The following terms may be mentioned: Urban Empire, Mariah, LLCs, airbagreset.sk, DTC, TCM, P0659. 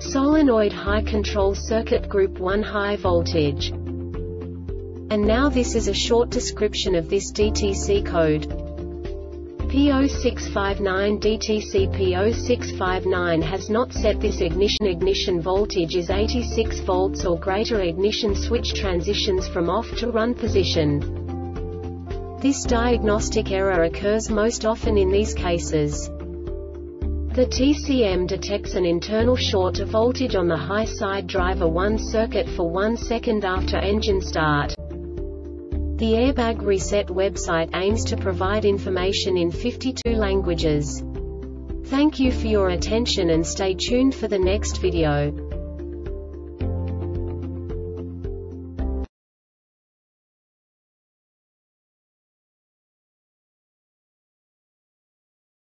solenoid high control circuit group 1 high voltage. And now this is a short description of this DTC code. P0659 DTC P0659 has not set this ignition voltage is 86 volts or greater. Ignition switch transitions from off to run position. This diagnostic error occurs most often in these cases. The TCM detects an internal short to voltage on the high side driver 1 circuit for 1 second after engine start. The Airbag Reset website aims to provide information in 52 languages. Thank you for your attention and stay tuned for the next video.